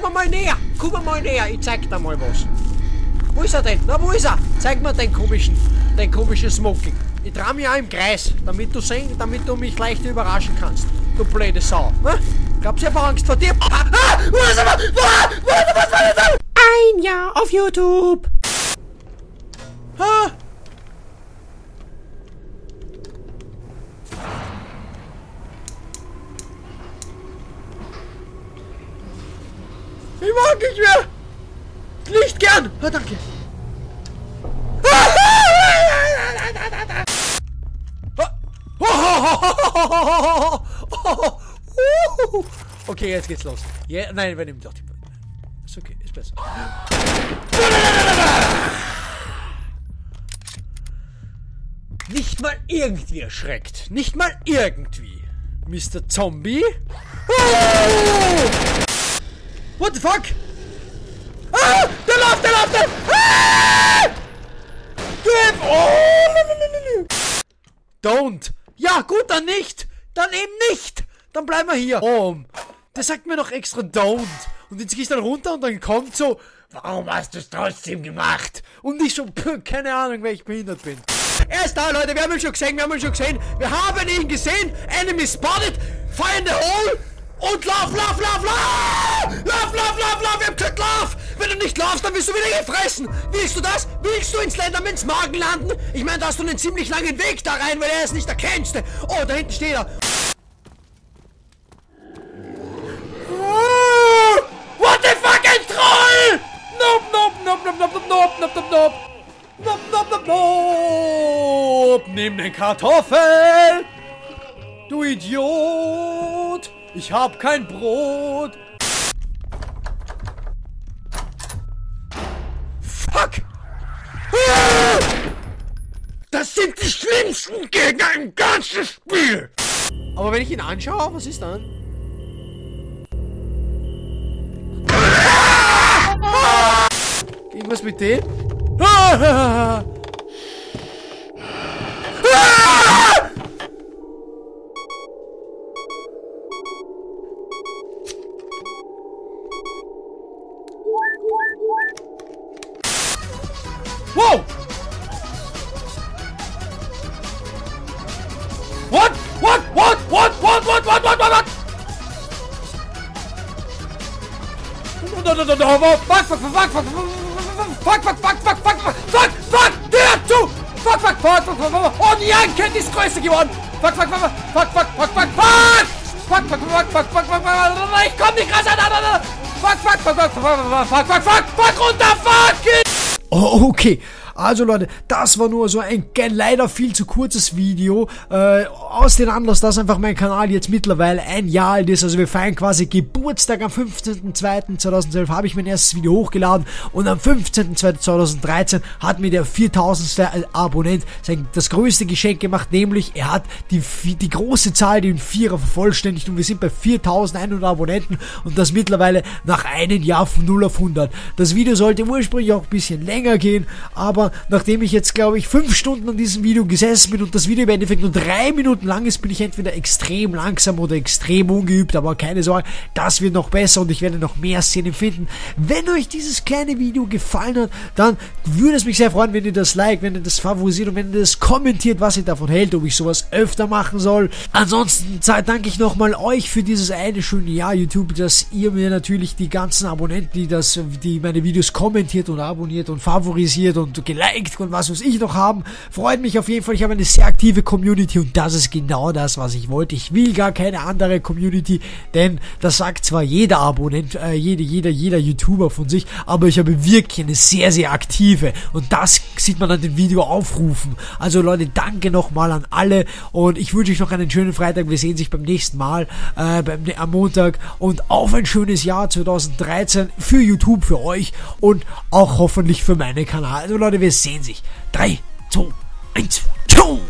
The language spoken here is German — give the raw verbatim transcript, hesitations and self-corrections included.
komm mal näher, komm mal näher, ich zeig dir mal was. Wo ist er denn? Na, wo ist er? Zeig mir den komischen, den komischen Smoking. Ich trau mich auch im Kreis, damit du sehen, damit du mich leicht überraschen kannst. Du blöde Sau. Ne? Gab's ja Angst vor dir? Ah, ah, wo ist er? Wo, wo, was war das? Ein Jahr auf YouTube. Ah. Ich mag nicht mehr. Nicht gern! Ah, danke! Okay, jetzt geht's los. Yeah, nein, wir nehmen doch die. Ist okay, ist besser. Nicht mal irgendwie erschreckt. Nicht mal irgendwie. Mister Zombie. What the fuck? Ah! Der läuft, der läuft, der läuft! Ah! Don't! Ja, gut, dann nicht! Dann eben nicht! Dann bleiben wir hier! Oh, der sagt mir noch extra don't! Und jetzt gehst du dann runter und dann kommt so, warum hast du es trotzdem gemacht? Und ich so, pff, keine Ahnung, weil ich behindert bin. Er ist da, Leute, wir haben ihn schon gesehen, wir haben ihn schon gesehen! Wir haben ihn gesehen! Enemy spotted! Fire in the hole! Und lauf, lauf, lauf, lauf! Lauf, lauf, lauf, lauf! Wir haben gesagt, lauf! Wenn du nicht laufst, dann wirst du wieder gefressen! Willst du das? Willst du in Slendermans Magen landen? Ich meine, da hast du einen ziemlich langen Weg da rein, weil er ist nicht der Kennste! Oh, da hinten steht er! What the fucking Troll! Nope, nope, nope, nope, nope, nope, nope, nope, nope! Nope, nope, nope, nope! Nimm den Kartoffel! Du Idiot! Ich hab kein Brot! Fuck! Ah! Das sind die schlimmsten Gegner im ganzen Spiel! Aber wenn ich ihn anschaue, was ist dann? Ah! Ah! Irgendwas mit dem? Ah! Wow! What? What? What? What? What? What? What? What? What? What? No! No! No! No! No! Fuck! Fuck! Fuck! Fuck! Fuck! Fuck! Fuck! Fuck! Fuck! Fuck! Fuck! Der zu! Fuck! Fuck! Fuck! Fuck! Fuck! Oh, die Jagdkette ist größer geworden! Fuck! Fuck! Fuck! Fuck! Fuck! Fuck! Fuck! Fuck! Fuck! Fuck! Fuck! Fuck! Fuck! Ich komm nicht raus! Fuck! Fuck! Fuck! Fuck! Fuck! Fuck! Fuck! Fuck! Runter! Fuck! Oh, okay. Also Leute, das war nur so ein leider viel zu kurzes Video, äh, aus dem Anlass, dass einfach mein Kanal jetzt mittlerweile ein Jahr alt ist, also wir feiern quasi Geburtstag. Am fünfzehnten zweiten zweitausendzwölf habe ich mein erstes Video hochgeladen und am fünfzehnten zweiten zweitausenddreizehn hat mir der viertausendste Abonnent sein, das größte Geschenk gemacht, nämlich er hat die, die große Zahl, den Vierer vervollständigt und wir sind bei viertausendeinhundert Abonnenten und das mittlerweile nach einem Jahr von null auf hundert. Das Video sollte ursprünglich auch ein bisschen länger gehen, aber nachdem ich jetzt, glaube ich, fünf Stunden an diesem Video gesessen bin und das Video im Endeffekt nur drei Minuten lang ist, bin ich entweder extrem langsam oder extrem ungeübt, aber keine Sorge, das wird noch besser und ich werde noch mehr Szenen finden. Wenn euch dieses kleine Video gefallen hat, dann würde es mich sehr freuen, wenn ihr das liked, wenn ihr das favorisiert und wenn ihr das kommentiert, was ihr davon hält, ob ich sowas öfter machen soll. Ansonsten danke ich nochmal euch für dieses eine schöne Jahr YouTube, dass ihr mir natürlich die ganzen Abonnenten, die, das, die meine Videos kommentiert und abonniert und favorisiert und geliked und was muss ich noch haben. Freut mich auf jeden Fall, ich habe eine sehr aktive Community und das ist genau das, was ich wollte. Ich will gar keine andere Community, denn das sagt zwar jeder Abonnent, äh, jeder, jeder, jeder YouTuber von sich, aber ich habe wirklich eine sehr, sehr aktive und das sieht man an den Videoaufrufen. Also Leute, danke nochmal an alle und ich wünsche euch noch einen schönen Freitag. Wir sehen sich beim nächsten Mal äh, beim, am Montag und auf ein schönes Jahr zweitausenddreizehn für YouTube, für euch und auch hoffentlich für meinen Kanal. Also Leute, wir sehen sich. drei, zwei, eins, ciao!